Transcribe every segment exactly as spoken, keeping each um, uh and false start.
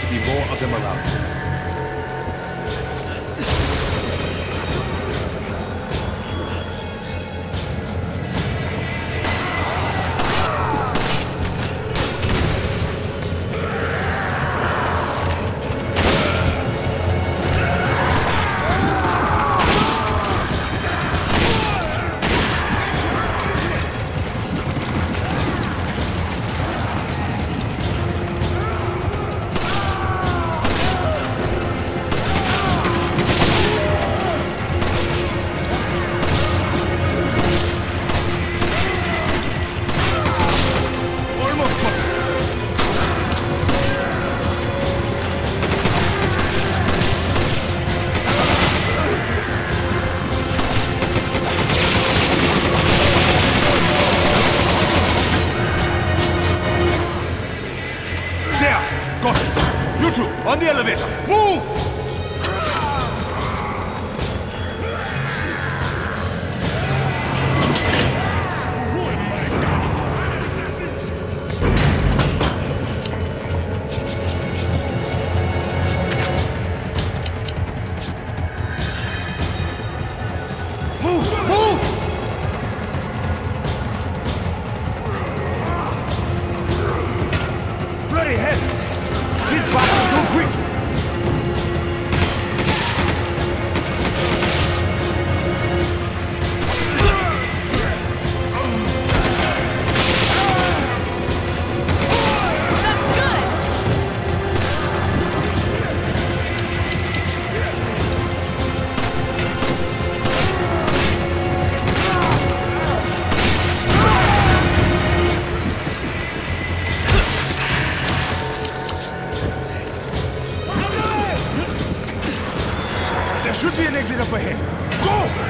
to be more of them around. On the elevator! Move! Move! Move! Bloody hell! This bastard! Wait! There should be an exit up ahead. Go!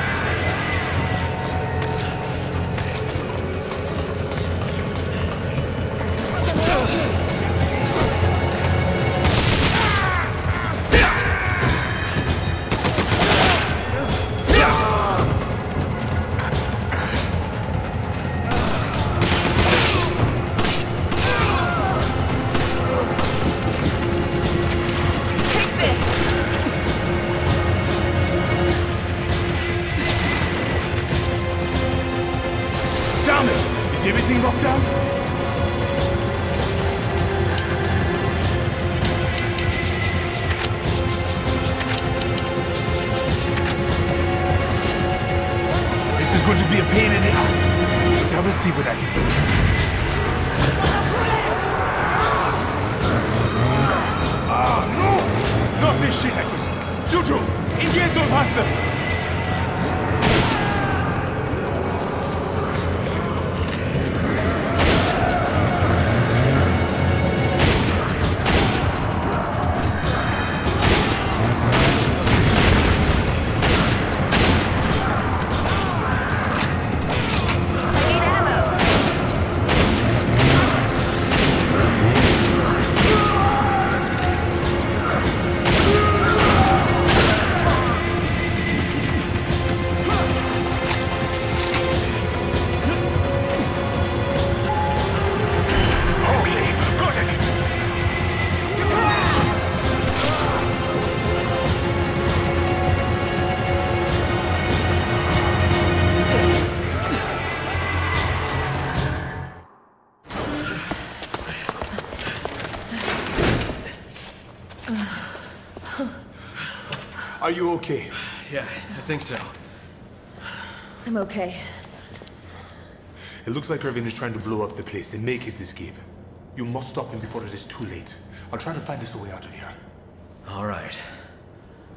Is everything locked down? This is going to be a pain in the ass, but I will see what I can do. Ah, no! Not this shit again! You two! Engage those bastards! Are you okay? Yeah, I think so. I'm okay. It looks like Irving is trying to blow up the place and make his escape. You must stop him before it is too late. I'll try to find us a way out of here. All right.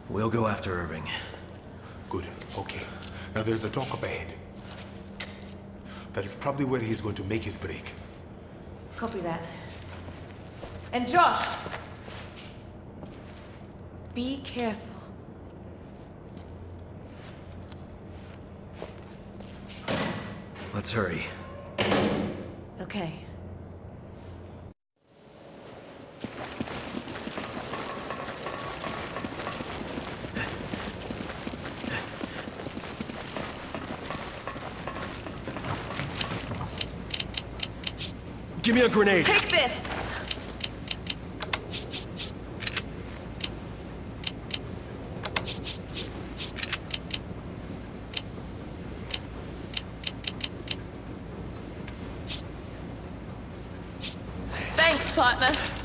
We'll go after Irving. Good. Okay. Now there's a dock up ahead. That is probably where he's going to make his break. Copy that. And Josh! Be careful. Let's hurry. Okay. Give me a grenade. Take this. partner.